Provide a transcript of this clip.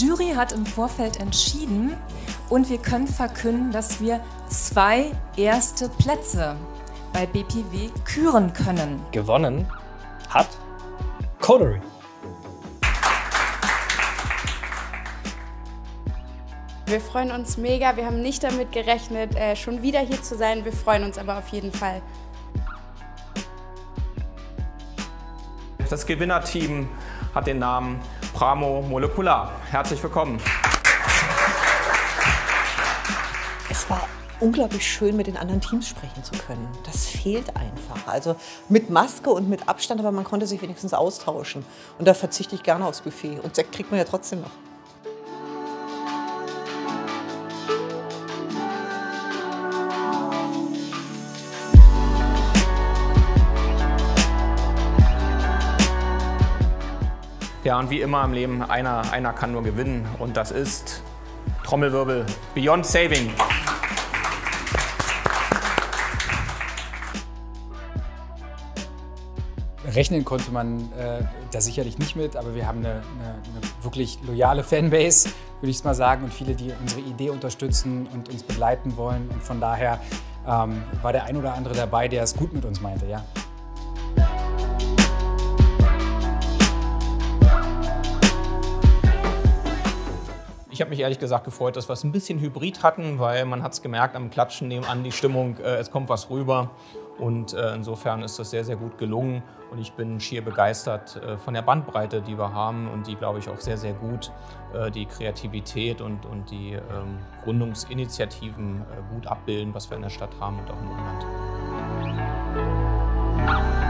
Jury hat im Vorfeld entschieden und wir können verkünden, dass wir 2 erste Plätze bei BPW küren können. Gewonnen hat Coterie. Wir freuen uns mega, wir haben nicht damit gerechnet, schon wieder hier zu sein. Wir freuen uns aber auf jeden Fall. Das Gewinnerteam hat den Namen Pramo Molekular. Herzlich willkommen. Es war unglaublich schön, mit den anderen Teams sprechen zu können. Das fehlt einfach. Also mit Maske und mit Abstand, aber man konnte sich wenigstens austauschen. Und da verzichte ich gerne aufs Buffet. Und Sekt kriegt man ja trotzdem noch. Ja, und wie immer im Leben, einer kann nur gewinnen, und das ist, Trommelwirbel, Beyond Saving. Rechnen konnte man da sicherlich nicht mit, aber wir haben eine wirklich loyale Fanbase, würde ich es mal sagen, und viele, die unsere Idee unterstützen und uns begleiten wollen. Und von daher war der ein oder andere dabei, der es gut mit uns meinte, ja. Ich habe mich ehrlich gesagt gefreut, dass wir es ein bisschen hybrid hatten, weil man hat es gemerkt am Klatschen nebenan, die Stimmung, es kommt was rüber, und insofern ist das sehr, sehr gut gelungen, und ich bin schier begeistert von der Bandbreite, die wir haben, und die, glaube ich, auch sehr, sehr gut die Kreativität und die Gründungsinitiativen gut abbilden, was wir in der Stadt haben und auch im Umland.